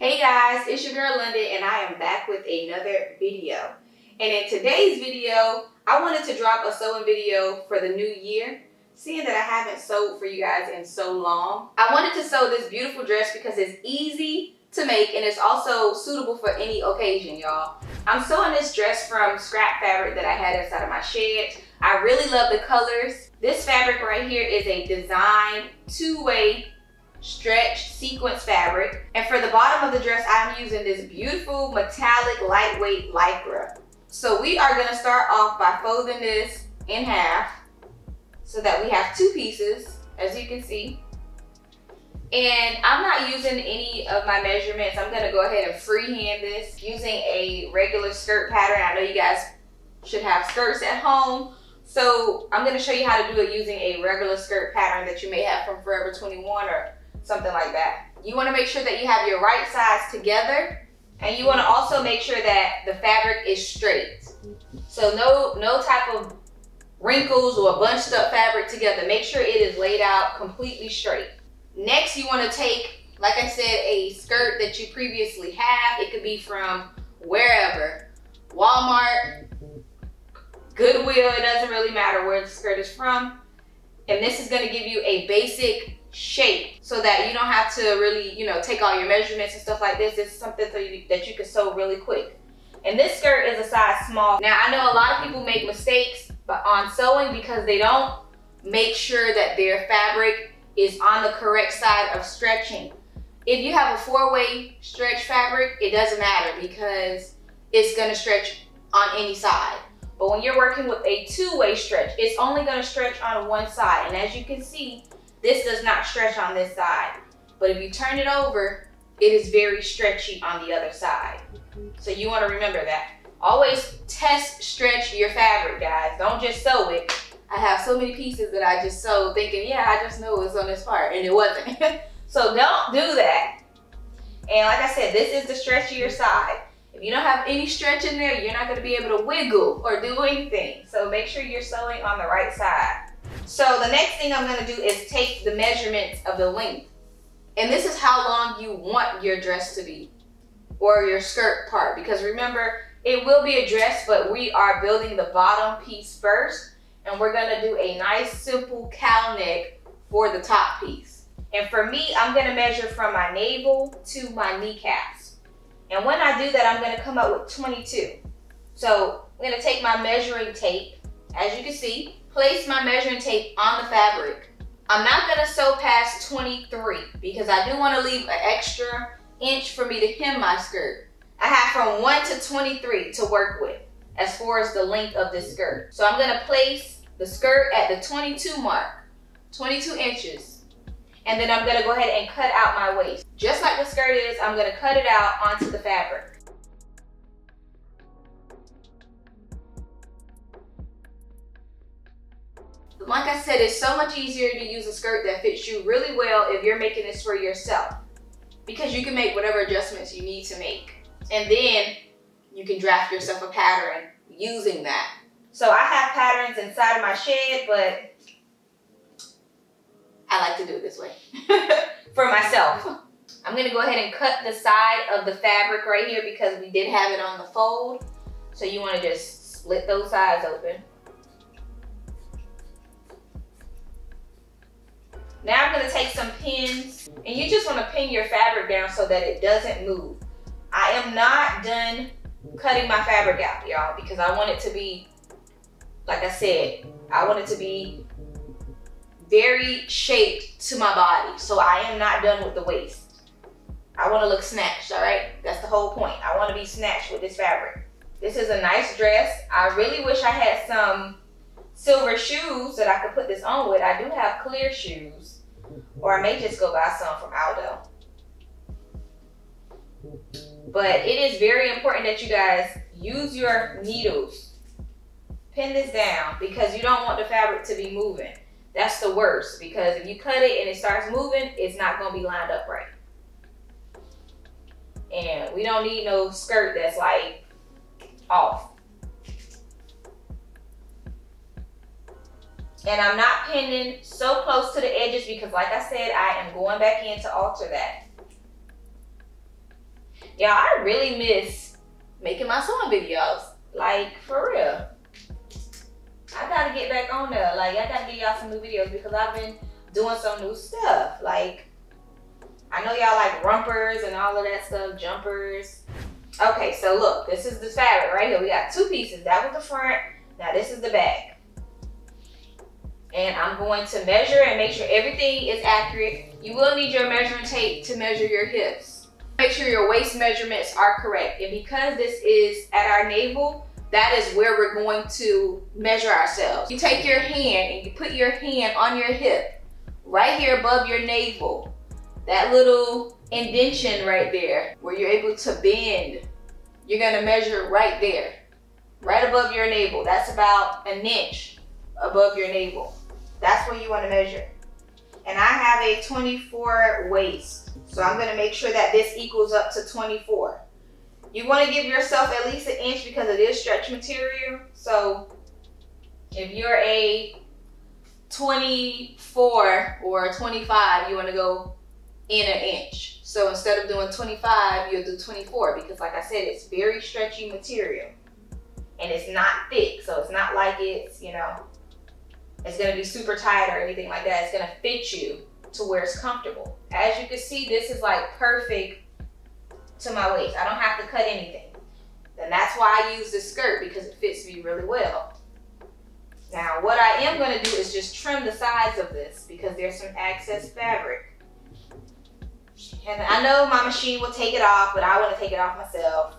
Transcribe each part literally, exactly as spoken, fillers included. Hey guys, it's your girl London and I am back with another video. And in today's video, I wanted to drop a sewing video for the new year. Seeing that I haven't sewed for you guys in so long, I wanted to sew this beautiful dress because it's easy to make and it's also suitable for any occasion, y'all. I'm sewing this dress from scrap fabric that I had inside of my shed. I really love the colors. This fabric right here is a design two-way stretched sequence fabric, and for the bottom of the dress I'm using this beautiful metallic lightweight lycra. So we are going to start off by folding this in half so that we have two pieces, as you can see. And I'm not using any of my measurements. I'm going to go ahead and freehand this using a regular skirt pattern. I know you guys should have skirts at home, so I'm going to show you how to do it using a regular skirt pattern that you may have from Forever twenty-one or something like that. You want to make sure that you have your right sides together, and you want to also make sure that the fabric is straight. So no, no type of wrinkles or bunched up fabric together. Make sure it is laid out completely straight. Next, you want to take, like I said, a skirt that you previously have. It could be from wherever, Walmart, Goodwill, it doesn't really matter where the skirt is from. And this is going to give you a basic shape so that you don't have to really, you know, take all your measurements and stuff like this. This is something so you, that you can sew really quick. And this skirt is a size small. Now, I know a lot of people make mistakes but on sewing because they don't make sure that their fabric is on the correct side of stretching. If you have a four-way stretch fabric, it doesn't matter because it's going to stretch on any side. But when you're working with a two-way stretch, it's only going to stretch on one side. And as you can see, this does not stretch on this side, but if you turn it over, it is very stretchy on the other side. So you want to remember that. Always test stretch your fabric, guys. Don't just sew it. I have so many pieces that I just sewed thinking, yeah, I just know it's on this part, and it wasn't. So don't do that. And like I said, this is the stretchier side. If you don't have any stretch in there, you're not going to be able to wiggle or do anything. So make sure you're sewing on the right side. So the next thing I'm going to do is take the measurements of the length. And this is how long you want your dress to be, or your skirt part. Because remember, it will be a dress, but we are building the bottom piece first. And we're going to do a nice simple cow neck for the top piece. And for me, I'm going to measure from my navel to my kneecaps. And when I do that, I'm going to come up with twenty-two. So I'm going to take my measuring tape, as you can see. Place my measuring tape on the fabric. I'm not going to sew past twenty-three because I do want to leave an extra inch for me to hem my skirt. I have from one to twenty-three to work with as far as the length of this skirt. So I'm going to place the skirt at the twenty-two mark, twenty-two inches. And then I'm going to go ahead and cut out my waist. Just like the skirt is, I'm going to cut it out onto the fabric. Like I said, it's so much easier to use a skirt that fits you really well if you're making this for yourself, because you can make whatever adjustments you need to make. And then you can draft yourself a pattern using that. So I have patterns inside of my shed, but I like to do it this way for myself. I'm going to go ahead and cut the side of the fabric right here because we did have it on the fold. So you want to just split those sides open. Now I'm going to take some pins, and you just want to pin your fabric down so that it doesn't move. I am not done cutting my fabric out, y'all, because I want it to be, like I said, I want it to be very shaped to my body. So I am not done with the waist. I want to look snatched, all right? That's the whole point. I want to be snatched with this fabric. This is a nice dress. I really wish I had some silver shoes that I could put this on with. I do have clear shoes, or I may just go buy some from Aldo. But it is very important that you guys use your needles. Pin this down because you don't want the fabric to be moving. That's the worst, because if you cut it and it starts moving, it's not going to be lined up right. And we don't need no skirt that's like off. And I'm not pinning so close to the edges because, like I said, I am going back in to alter that. Y'all, I really miss making my sewing videos. Like, for real. I gotta get back on there. Like, I gotta get y'all some new videos because I've been doing some new stuff. Like, I know y'all like rompers and all of that stuff, jumpers. Okay, so look, this is the fabric right here. We got two pieces. That was the front. Now this is the back. And I'm going to measure and make sure everything is accurate. You will need your measuring tape to measure your hips. Make sure your waist measurements are correct. And because this is at our navel, that is where we're going to measure ourselves. You take your hand and you put your hand on your hip, right here above your navel. That little indention right there, where you're able to bend, you're gonna measure right there, right above your navel. That's about an inch above your navel. That's where you wanna measure. And I have a twenty-four waist, so I'm gonna make sure that this equals up to twenty-four. You wanna give yourself at least an inch because it is stretch material. So if you're a twenty-four or twenty-five, you wanna go in an inch. So instead of doing twenty-five, you'll do twenty-four because like I said, it's very stretchy material and it's not thick. So it's not like it's, you know, it's gonna be super tight or anything like that. It's gonna fit you to where it's comfortable. As you can see, this is like perfect to my waist. I don't have to cut anything. And that's why I use this skirt because it fits me really well. Now, what I am gonna do is just trim the sides of this because there's some excess fabric. And I know my machine will take it off, but I want to take it off myself.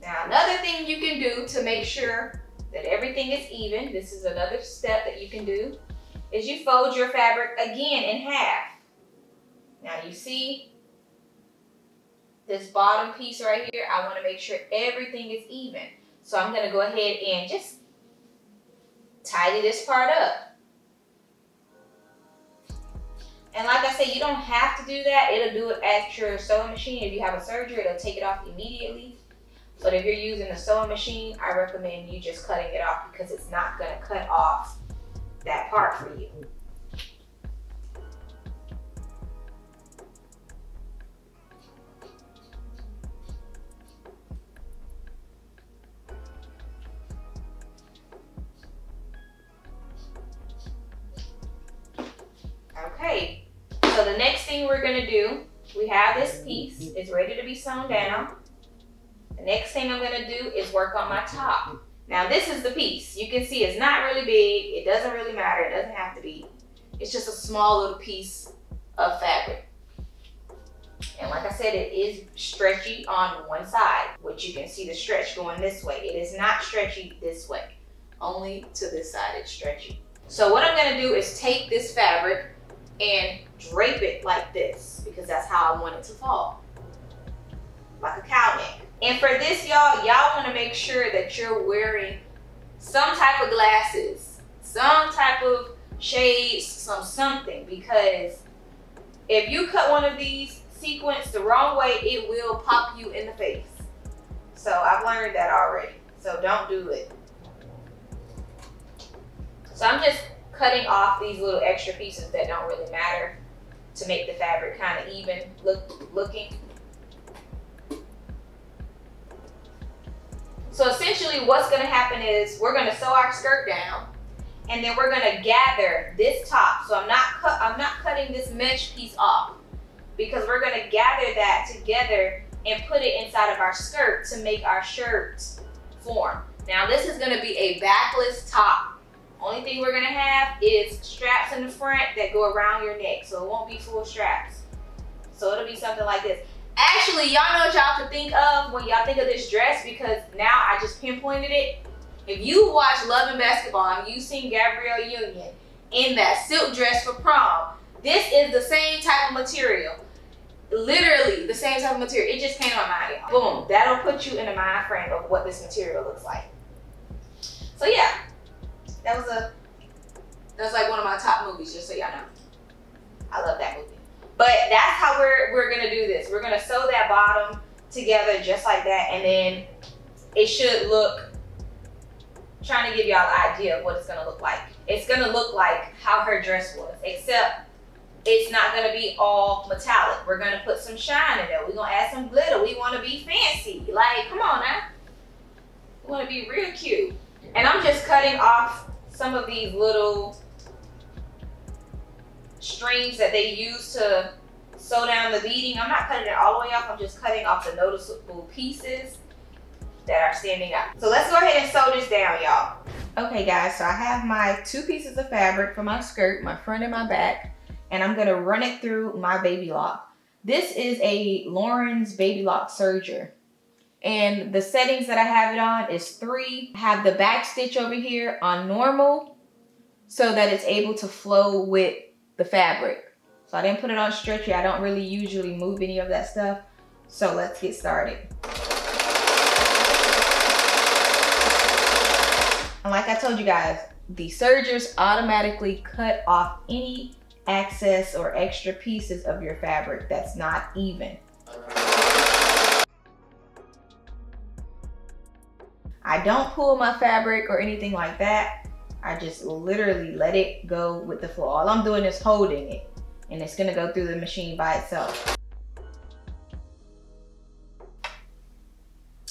Now, another thing you can do to make sure that everything is even, this is another step that you can do, is you fold your fabric again in half. Now you see, this bottom piece right here, I want to make sure everything is even. So I'm going to go ahead and just tidy this part up. And like I said, you don't have to do that. It'll do it at your sewing machine. If you have a serger, it'll take it off immediately. But if you're using a sewing machine, I recommend you just cutting it off because it's not going to cut off that part for you. Okay, so the next thing we're gonna do, we have this piece, it's ready to be sewn down. The next thing I'm gonna do is work on my top. Now this is the piece, you can see it's not really big, it doesn't really matter, it doesn't have to be. It's just a small little piece of fabric. And like I said, it is stretchy on one side, which you can see the stretch going this way. It is not stretchy this way, only to this side it's stretchy. So what I'm gonna do is take this fabric and drape it like this because that's how I want it to fall, like a cow neck. And for this, y'all, y'all want to make sure that you're wearing some type of glasses, some type of shades, some something, because if you cut one of these sequins the wrong way, it will pop you in the face. So I've learned that already, so don't do it. So I'm just cutting off these little extra pieces that don't really matter to make the fabric kind of even look looking. So essentially what's gonna happen is we're gonna sew our skirt down and then we're gonna gather this top. So I'm not cut I'm not cutting this mesh piece off because we're gonna gather that together and put it inside of our skirt to make our shirt form. Now this is gonna be a backless top. Only thing we're gonna have is straps in the front that go around your neck. So it won't be full straps. So it'll be something like this. Actually, y'all know what y'all can think of when y'all think of this dress because now I just pinpointed it. If you watch Love and Basketball and you've seen Gabrielle Union in that silk dress for prom, this is the same type of material. Literally the same type of material. It just came to my mind, y'all. Boom, that'll put you in the mind frame of what this material looks like. So yeah. That was a, that was like one of my top movies, just so y'all know. I love that movie. But that's how we're, we're gonna do this. We're gonna sew that bottom together just like that, and then it should look trying to give y'all an idea of what it's gonna look like. It's gonna look like how her dress was, except it's not gonna be all metallic. We're gonna put some shine in there. We're gonna add some glitter. We wanna be fancy. Like, come on now. We wanna be real cute. And I'm just cutting off some of these little strings that they use to sew down the beading. I'm not cutting it all the way off. I'm just cutting off the noticeable pieces that are standing up. So let's go ahead and sew this down, y'all. Okay guys, so I have my two pieces of fabric for my skirt, my front and my back, and I'm gonna run it through my baby lock. This is a Lauren's Baby Lock Serger. And the settings that I have it on is three. I have the back stitch over here on normal so that it's able to flow with the fabric. So I didn't put it on stretchy. I don't really usually move any of that stuff. So let's get started. And like I told you guys, the sergers automatically cut off any excess or extra pieces of your fabric that's not even. I don't pull my fabric or anything like that. I just literally let it go with the flow. All I'm doing is holding it, and it's gonna go through the machine by itself.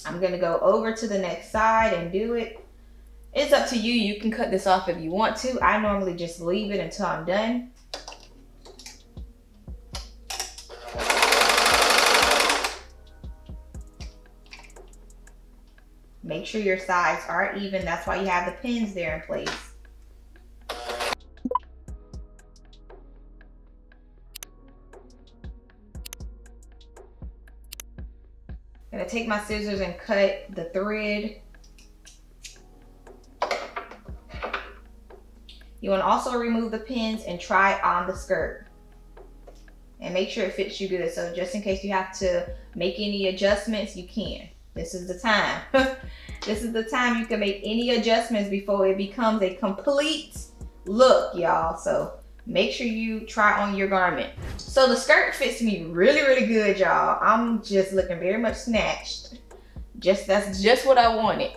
I'm gonna go over to the next side and do it. It's up to you. You can cut this off if you want to. I normally just leave it until I'm done. Make sure your sides are even. That's why you have the pins there in place. I'm gonna take my scissors and cut the thread. You want to also remove the pins and try on the skirt and make sure it fits you good. So just in case you have to make any adjustments, you can. This is the time. This is the time you can make any adjustments before it becomes a complete look, y'all. So make sure you try on your garment. So the skirt fits me really, really good, y'all. I'm just looking very much snatched. Just that's just what I wanted.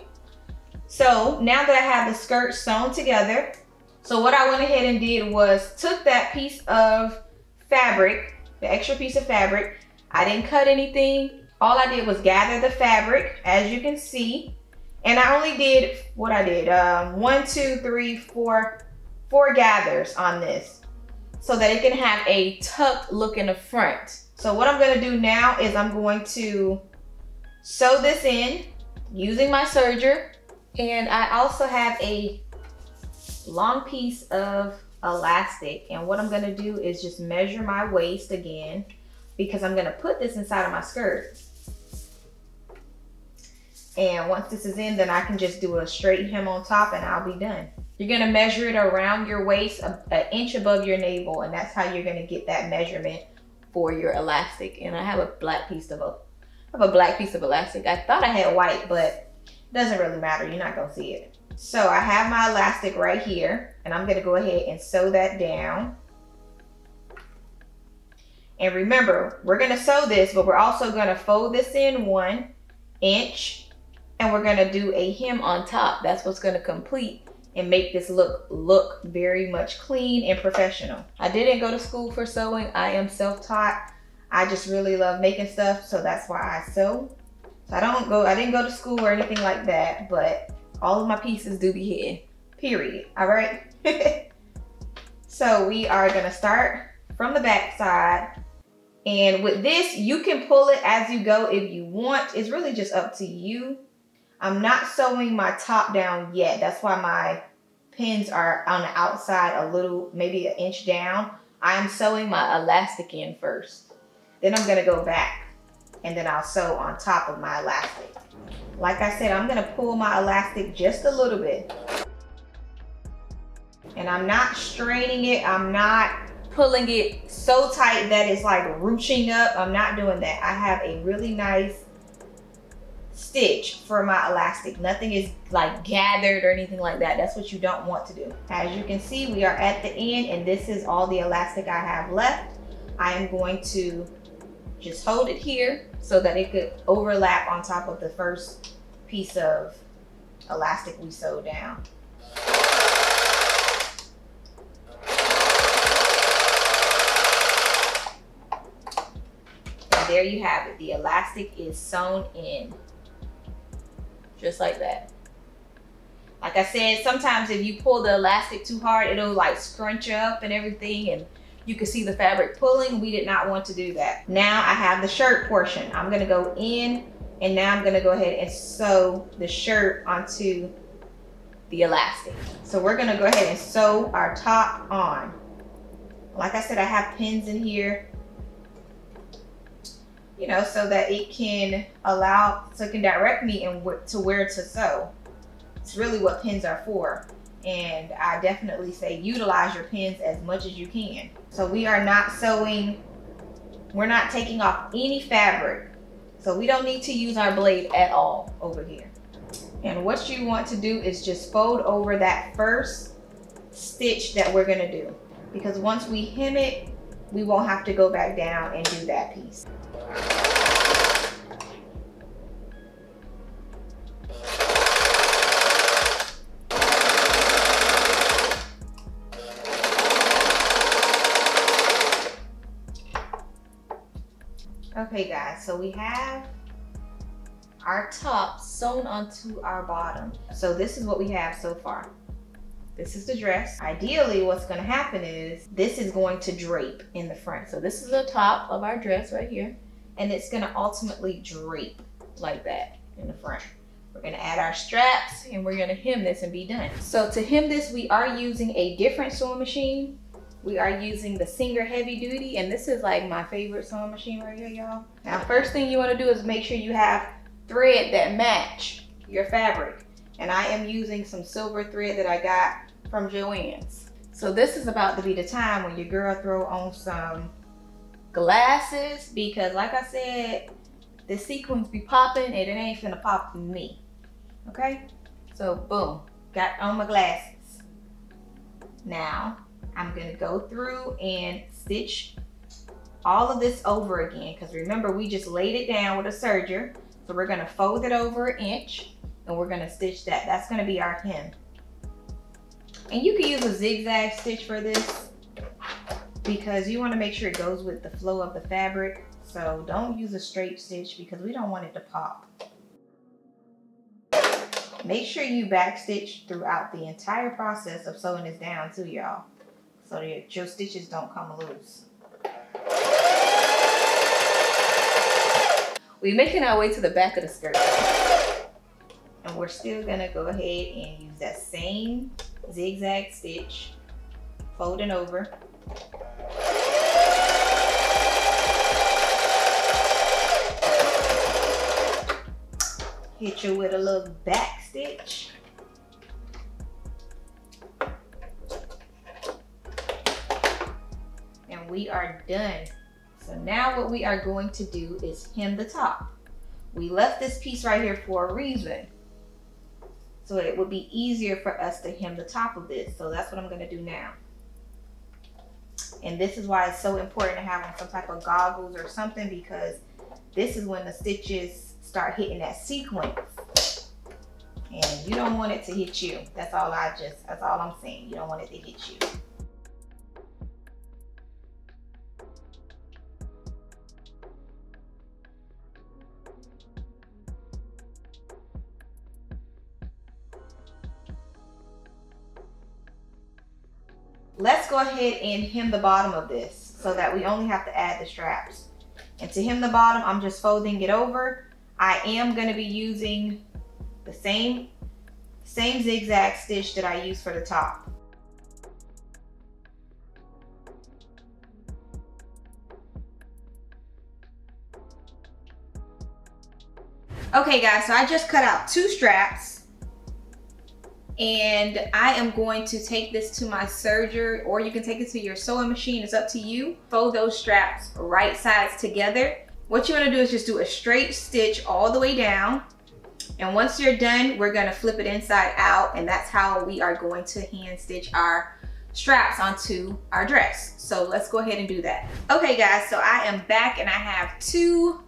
So now that I have the skirt sewn together, so what I went ahead and did was took that piece of fabric, the extra piece of fabric. I didn't cut anything. All I did was gather the fabric, as you can see. And I only did what I did, um, one, two, three, four, four gathers on this so that it can have a tucked look in the front. So what I'm gonna do now is I'm going to sew this in using my serger. And I also have a long piece of elastic, and what I'm going to do is just measure my waist again because I'm going to put this inside of my skirt, and once this is in, then I can just do a straight hem on top and I'll be done. You're going to measure it around your waist, an inch above your navel, and that's how you're going to get that measurement for your elastic. And I have a black piece of a, I have a black piece of elastic. I thought I had white, but it doesn't really matter, you're not going to see it. So I have my elastic right here, and I'm gonna go ahead and sew that down. And remember, we're gonna sew this, but we're also gonna fold this in one inch, and we're gonna do a hem on top. That's what's gonna complete and make this look look very much clean and professional. I didn't go to school for sewing. I am self-taught. I just really love making stuff, so that's why I sew. So I don't go, I didn't go to school or anything like that, but all of my pieces do be hidden, period. All right. So we are gonna start from the back side. And with this, you can pull it as you go if you want. It's really just up to you. I'm not sewing my top down yet. That's why my pins are on the outside a little, maybe an inch down. I'm sewing my elastic in first. Then I'm gonna go back, and then I'll sew on top of my elastic. Like I said, I'm gonna pull my elastic just a little bit. And I'm not straining it, I'm not pulling it so tight that it's like ruching up. I'm not doing that. I have a really nice stitch for my elastic. Nothing is like gathered or anything like that. That's what you don't want to do. As you can see, we are at the end, and this is all the elastic I have left. I am going to just hold it here so that it could overlap on top of the first piece of elastic we sewed down. And there you have it. The elastic is sewn in just like that. Like I said, sometimes if you pull the elastic too hard, it'll like scrunch up and everything, and you can see the fabric pulling. We did not want to do that. Now I have the shirt portion. I'm gonna go in, and now I'm gonna go ahead and sew the shirt onto the elastic. So we're gonna go ahead and sew our top on. Like I said, I have pins in here, you know, so that it can allow, so it can direct me in wh- to where to sew. It's really what pins are for, and I definitely say utilize your pins as much as you can. So we are not sewing, we're not taking off any fabric, so we don't need to use our blade at all over here. And what you want to do is just fold over that first stitch that we're going to do, because once we hem it, we won't have to go back down and do that piece. Okay guys, so we have our top sewn onto our bottom. So this is what we have so far. This is the dress. Ideally, what's gonna happen is this is going to drape in the front. So this is the top of our dress right here, and it's gonna ultimately drape like that in the front. We're gonna add our straps, and we're gonna hem this and be done. So to hem this, we are using a different sewing machine. We are using the Singer Heavy Duty, and this is like my favorite sewing machine right here, y'all. Now, first thing you wanna do is make sure you have thread that match your fabric. And I am using some silver thread that I got from Joann's. So this is about to be the time when your girl throw on some glasses, because like I said, the sequins be popping and it ain't finna pop for me, okay? So boom, got on my glasses. Now, I'm gonna go through and stitch all of this over again, because remember, we just laid it down with a serger. So we're gonna fold it over an inch, and we're gonna stitch that. That's gonna be our hem. And you can use a zigzag stitch for this, because you wanna make sure it goes with the flow of the fabric. So don't use a straight stitch, because we don't want it to pop. Make sure you backstitch throughout the entire process of sewing this down too, y'all, so that your stitches don't come loose. We're making our way to the back of the skirt. And we're still gonna go ahead and use that same zigzag stitch, folding over. Hit you with a little back stitch. We are done. So now what we are going to do is hem the top. We left this piece right here for a reason, so it would be easier for us to hem the top of this. So that's what I'm gonna do now. And this is why it's so important to have on some type of goggles or something, because this is when the stitches start hitting that sequence, and you don't want it to hit you. That's all I just, that's all I'm saying. You don't want it to hit you. Let's go ahead and hem the bottom of this, so that we only have to add the straps. And to hem the bottom, I'm just folding it over. I am going to be using the same, same zigzag stitch that I used for the top. Okay guys, so I just cut out two straps. And I am going to take this to my serger, or you can take it to your sewing machine, it's up to you. Fold those straps right sides together. What you wanna do is just do a straight stitch all the way down. And once you're done, we're gonna flip it inside out, and that's how we are going to hand stitch our straps onto our dress. So let's go ahead and do that. Okay guys, so I am back, and I have two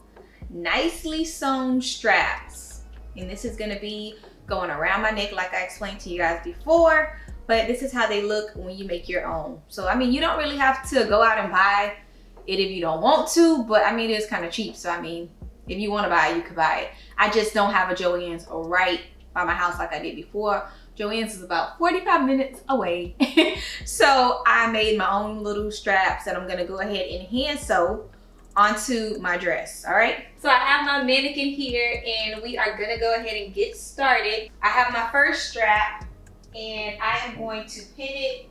nicely sewn straps. And this is gonna be going around my neck like I explained to you guys before, but this is how they look when you make your own. So I mean, you don't really have to go out and buy it if you don't want to, but I mean, it is kind of cheap. So I mean, if you want to buy it, you could buy it. I just don't have a Joann's right by my house like I did before. Joann's is about forty-five minutes away. So I made my own little straps that I'm gonna go ahead and hand sew onto my dress, all right? So I have my mannequin here and we are gonna go ahead and get started. I have my first strap and I am going to pin it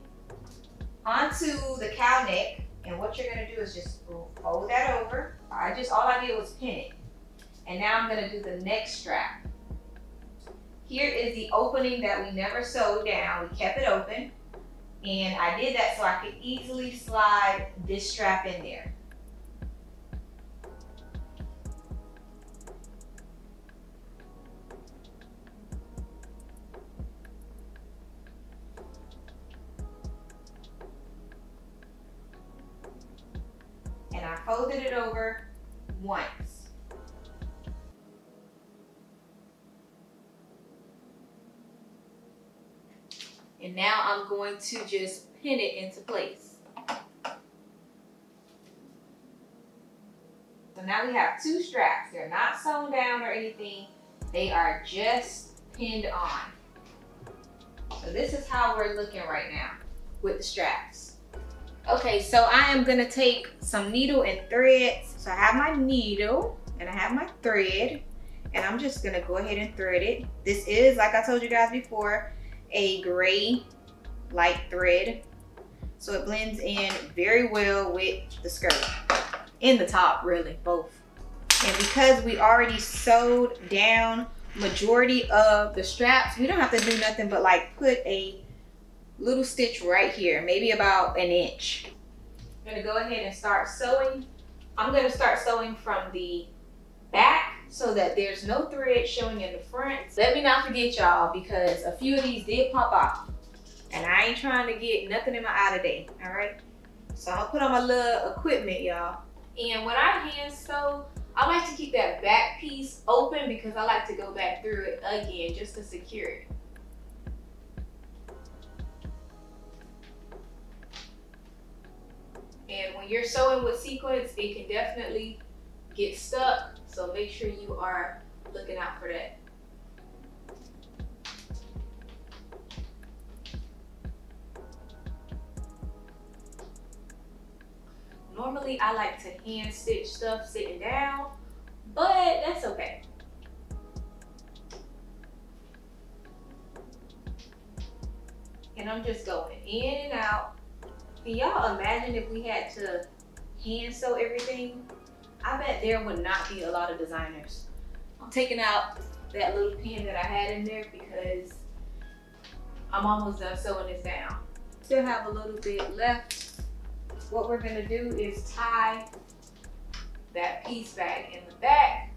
onto the cow neck. And what you're gonna do is just fold that over. I just, all I did was pin it. And now I'm gonna do the neck strap. Here is the opening that we never sewed down. We kept it open. And I did that so I could easily slide this strap in there. And I folded it over once. And now I'm going to just pin it into place. So now we have two straps. They're not sewn down or anything. They are just pinned on. So this is how we're looking right now with the straps. Okay, so I am gonna take some needle and threads. So I have my needle and I have my thread and I'm just gonna go ahead and thread it. This is, like I told you guys before, a gray light thread, so it blends in very well with the skirt and the top, really both. And because we already sewed down majority of the straps, we don't have to do nothing but like put a little stitch right here, maybe about an inch. I'm gonna go ahead and start sewing. I'm gonna start sewing from the back so that there's no thread showing in the front. Let me not forget y'all, because a few of these did pop off and I ain't trying to get nothing in my eye today, all right? So I'm gonna put on my little equipment, y'all. And when I hand sew, I like to keep that back piece open because I like to go back through it again just to secure it. And when you're sewing with sequins, it can definitely get stuck. So make sure you are looking out for that. Normally I like to hand stitch stuff sitting down, but that's okay. And I'm just going in and out. Can y'all imagine if we had to hand sew everything? I bet there would not be a lot of designers. I'm taking out that little pin that I had in there because I'm almost done sewing this down. Still have a little bit left. What we're gonna do is tie that piece back in the back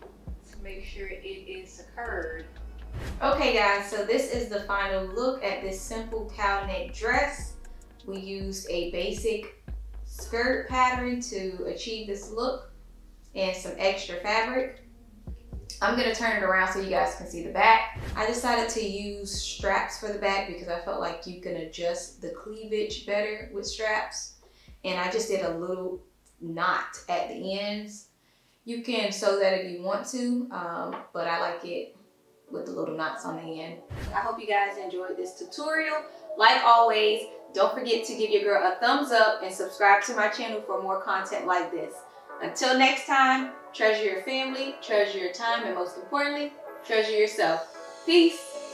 to make sure it is secured. Okay guys, so this is the final look at this simple cow neck dress. We used a basic skirt pattern to achieve this look and some extra fabric. I'm gonna turn it around so you guys can see the back. I decided to use straps for the back because I felt like you can adjust the cleavage better with straps. And I just did a little knot at the ends. You can sew that if you want to, um, but I like it with the little knots on the end. I hope you guys enjoyed this tutorial. Like always, don't forget to give your girl a thumbs up and subscribe to my channel for more content like this. Until next time, treasure your family, treasure your time, and most importantly, treasure yourself. Peace.